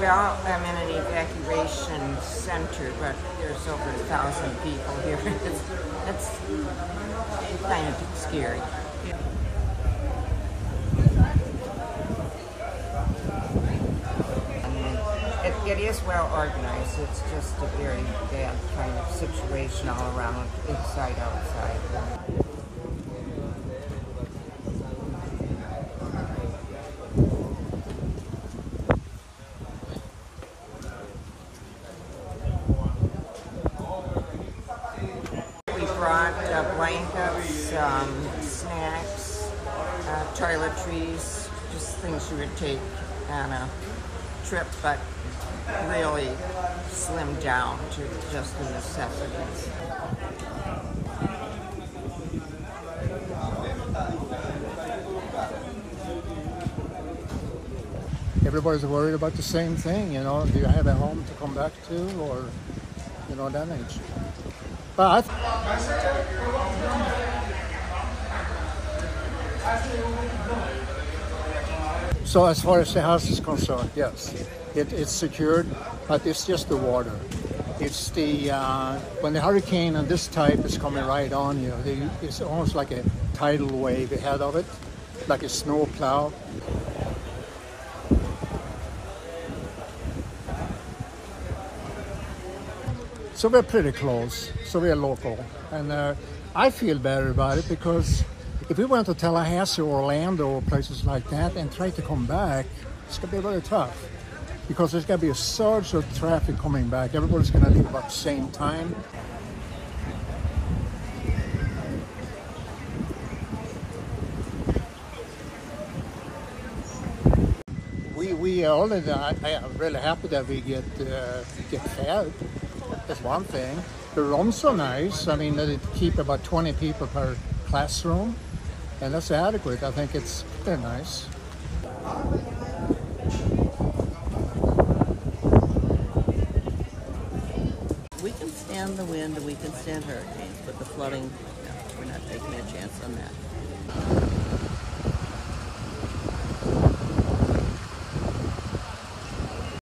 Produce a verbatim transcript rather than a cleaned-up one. Well, I'm in an evacuation center, but there's over a thousand people here. It's, it's kind of scary. It is well organized. It's just a very bad kind of situation all around, inside, outside. We brought uh, blankets, um, snacks, uh, toiletries, just things you would take on a trip, but really slimmed down to just the necessities. Everybody's worried about the same thing, you know. Do you have a home to come back to, or, you know, damage? But so as far as the house is concerned, yes, it, it's secured, but it's just the water. It's the, uh, when the hurricane of this type is coming right on you, they, it's almost like a tidal wave ahead of it, like a snow plow. So we're pretty close, so we're local. And uh, I feel better about it, because if we went to Tallahassee or Orlando or places like that and tried to come back, it's going to be very tough, because there's going to be a surge of traffic coming back. Everybody's going to leave about the same time. We, we are already, I, I'm really happy that we get, uh, get fed. That's one thing. The rooms are nice. I mean, they keep about twenty people per classroom. And that's adequate. I think it's they're nice. We can stand the wind and we can stand hurricanes, but the flooding, no, we're not taking a chance on that.